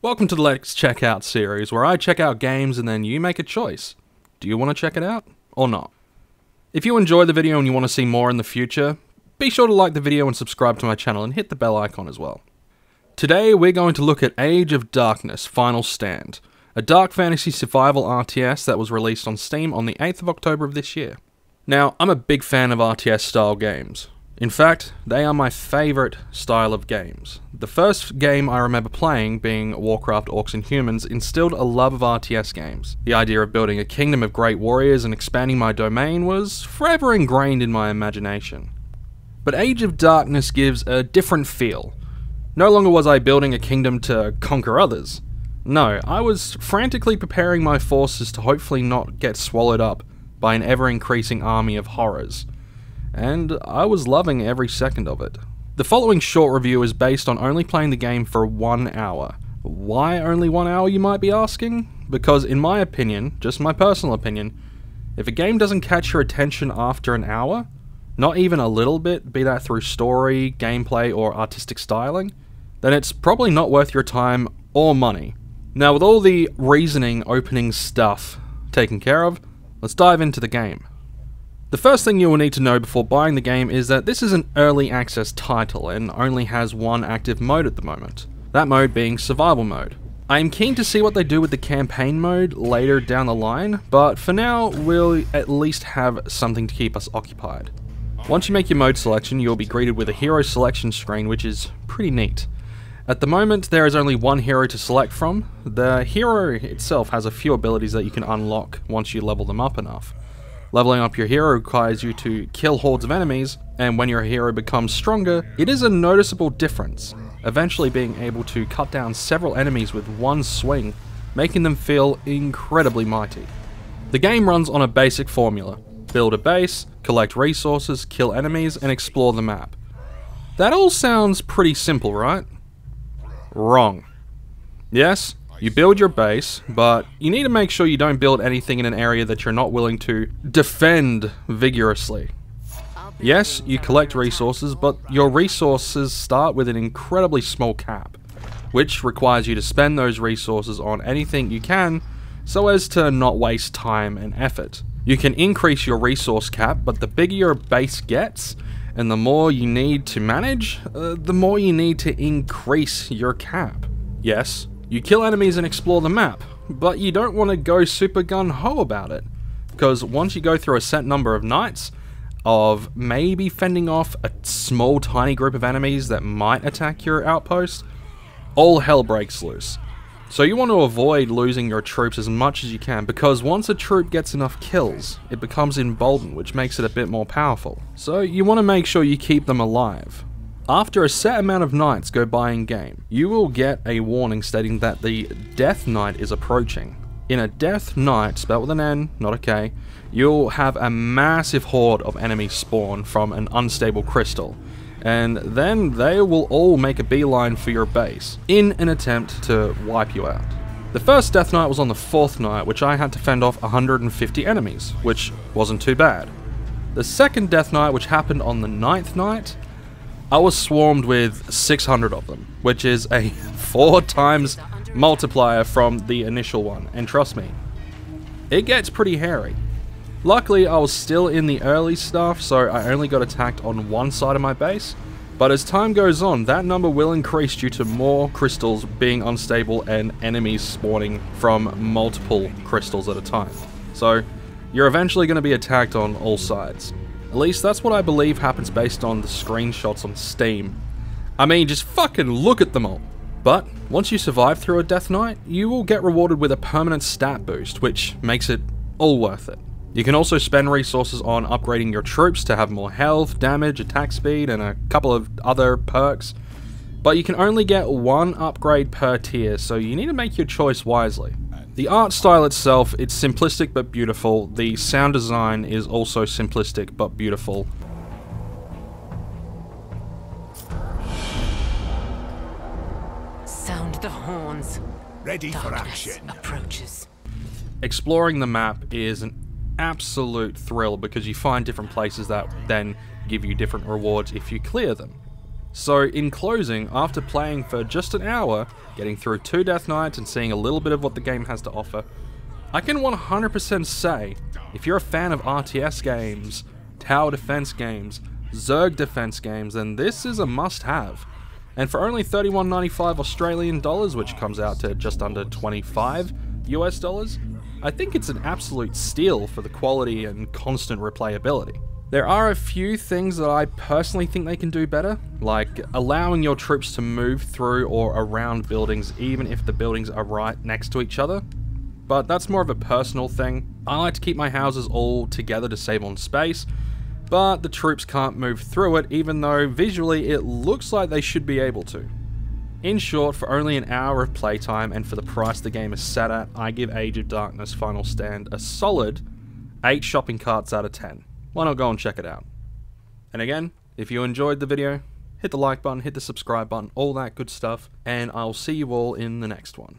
Welcome to the Let's Check Out series, where I check out games and then you make a choice. Do you want to check it out or not? If you enjoy the video and you want to see more in the future, be sure to like the video and subscribe to my channel and hit the bell icon as well. Today we're going to look at Age of Darkness: Final Stand, a dark fantasy survival RTS that was released on Steam on the 8th of October of this year. Now, I'm a big fan of RTS style games. In fact, they are my favourite style of games. The first game I remember playing, being Warcraft, Orcs and Humans, instilled a love of RTS games. The idea of building a kingdom of great warriors and expanding my domain was forever ingrained in my imagination. But Age of Darkness gives a different feel. No longer was I building a kingdom to conquer others. No, I was frantically preparing my forces to hopefully not get swallowed up by an ever-increasing army of horrors. And I was loving every second of it. The following short review is based on only playing the game for 1 hour. Why only 1 hour, you might be asking? Because in my opinion, just my personal opinion, if a game doesn't catch your attention after an hour, not even a little bit, be that through story, gameplay, or artistic styling, then it's probably not worth your time or money. Now, with all the reasoning opening stuff taken care of, let's dive into the game. The first thing you will need to know before buying the game is that this is an early access title and only has one active mode at the moment, that mode being survival mode. I am keen to see what they do with the campaign mode later down the line, but for now we'll at least have something to keep us occupied. Once you make your mode selection, you'll be greeted with a hero selection screen, which is pretty neat. At the moment there is only one hero to select from. The hero itself has a few abilities that you can unlock once you level them up enough. Leveling up your hero requires you to kill hordes of enemies, and when your hero becomes stronger, it is a noticeable difference, eventually being able to cut down several enemies with one swing, making them feel incredibly mighty. The game runs on a basic formula: build a base, collect resources, kill enemies, and explore the map. That all sounds pretty simple, right? Wrong. Yes? You build your base, but you need to make sure you don't build anything in an area that you're not willing to defend vigorously. Yes, you collect resources, but your resources start with an incredibly small cap, which requires you to spend those resources on anything you can so as to not waste time and effort. You can increase your resource cap, but the bigger your base gets, and the more you need to manage, the more you need to increase your cap. Yes. You kill enemies and explore the map, but you don't want to go super gung-ho about it, because once you go through a set number of nights of maybe fending off a small tiny group of enemies that might attack your outpost, all hell breaks loose. So you want to avoid losing your troops as much as you can, because once a troop gets enough kills, it becomes emboldened, which makes it a bit more powerful. So you want to make sure you keep them alive. After a set amount of nights go by in game, you will get a warning stating that the Death Knight is approaching. In a Death Knight, spelled with an N, not a K, you'll have a massive horde of enemies spawn from an unstable crystal, and then they will all make a beeline for your base in an attempt to wipe you out. The first Death Knight was on the 4th night, which I had to fend off 150 enemies, which wasn't too bad. The second Death Knight, which happened on the 9th night, I was swarmed with 600 of them, which is a 4 times multiplier from the initial one, and trust me, it gets pretty hairy. Luckily, I was still in the early stuff, so I only got attacked on one side of my base, but as time goes on, that number will increase due to more crystals being unstable and enemies spawning from multiple crystals at a time. So you're eventually going to be attacked on all sides. At least that's what I believe happens based on the screenshots on Steam. I mean, just fucking look at them all. But once you survive through a Death Knight, you will get rewarded with a permanent stat boost, which makes it all worth it. You can also spend resources on upgrading your troops to have more health, damage, attack speed, and a couple of other perks. But you can only get one upgrade per tier, so you need to make your choice wisely. The art style itself, it's simplistic but beautiful. The sound design is also simplistic but beautiful. Sound the horns. Ready for action. Approaches. Exploring the map is an absolute thrill because you find different places that then give you different rewards if you clear them. So in closing, after playing for just an hour, getting through 2 Death Knights and seeing a little bit of what the game has to offer, I can 100% say, if you're a fan of RTS games, tower defense games, Zerg defense games, then this is a must-have. And for only $31.95 Australian dollars, which comes out to just under $25 US, I think it's an absolute steal for the quality and constant replayability. There are a few things that I personally think they can do better, like allowing your troops to move through or around buildings even if the buildings are right next to each other, but that's more of a personal thing. I like to keep my houses all together to save on space, but the troops can't move through it even though visually it looks like they should be able to. In short, for only an hour of playtime and for the price the game is set at, I give Age of Darkness Final Stand a solid 8 shopping carts out of 10. Why not go and check it out? And again, if you enjoyed the video, hit the like button, hit the subscribe button, all that good stuff, and I'll see you all in the next one.